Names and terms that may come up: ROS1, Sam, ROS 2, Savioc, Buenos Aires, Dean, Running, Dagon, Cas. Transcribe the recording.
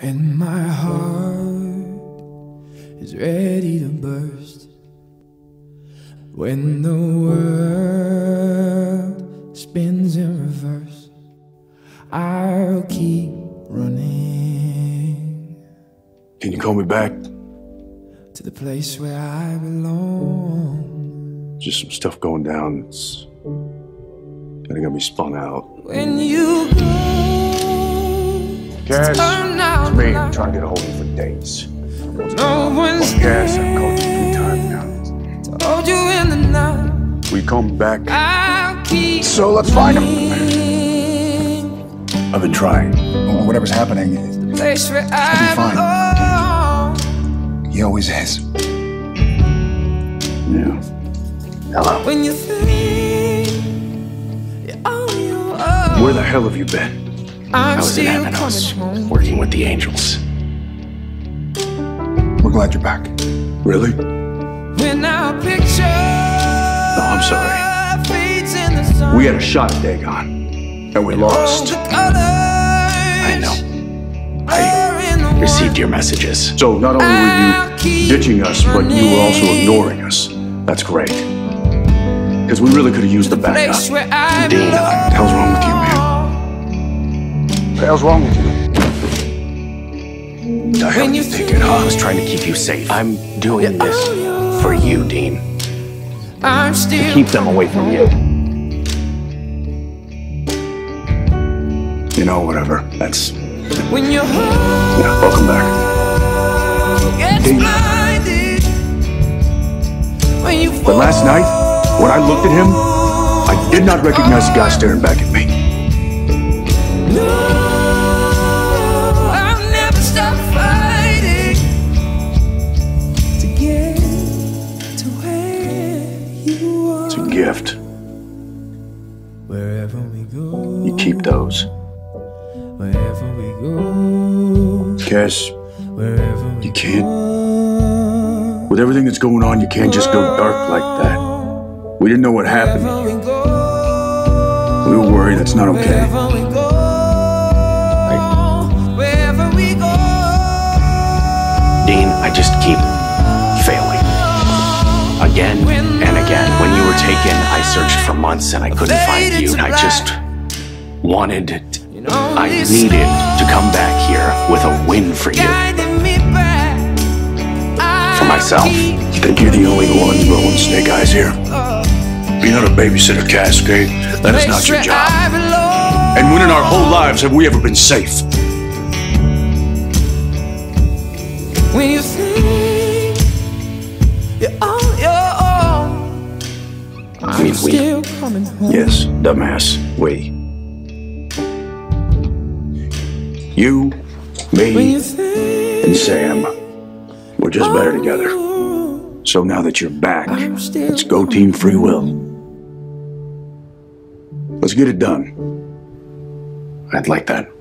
When my heart is ready to burst, when the world spins in reverse, I'll keep running. Can you call me back? To the place where I belong. Just some stuff going down. It's gonna get me spun out. When you go, Cas, it's me. I'm trying to get a hold of you for days. No one's Cas, I've called you a few times now. Told you in the night. We come back. I'll keep so let's find him. I've been trying. Whatever's happening, it's gonna be fine. He always is. Yeah. Hello. When you think. Where the hell have you been? I was in heaven, I was working with the angels. We're glad you're back. Really? When our picture no, I'm sorry. Fades in the sun. We had a shot at Dagon, and we lost. I know. I received your messages. So not only were you ditching us, but you were also ignoring us. That's great. Because we really could have used the backup. Dean, what the hell's wrong with you, man? What the hell's wrong with you? The hell you thinking, huh? I was trying to keep you safe. I'm doing this for you, Dean. To keep them away from you. You know, whatever. That's... When you're home, yeah, welcome back. Dean. But last night... when I looked at him, I did not recognize the guy staring back at me. No, I'll never stop fighting to get to where you are. It's a gift. Wherever we go, you keep those. Wherever we go, Cas, you can't. With everything that's going on, you can't just go dark like that. We didn't know what happened. We were worried. That's not okay. Dean, I just keep failing. Again and again. When you were taken, I searched for months and I couldn't find you. I just wanted, I needed to come back here with a win for you. For myself. I think you're the only one rolling snake eyes here. You're not a babysitter, Cas, okay? That is not your job. And when in our whole lives have we ever been safe? When you think you're on your own, I mean, we. Yes, dumbass, we. You, me, and Sam. We're just better together. So now that you're back, let's go Team Free Will. Let's get it done. I'd like that.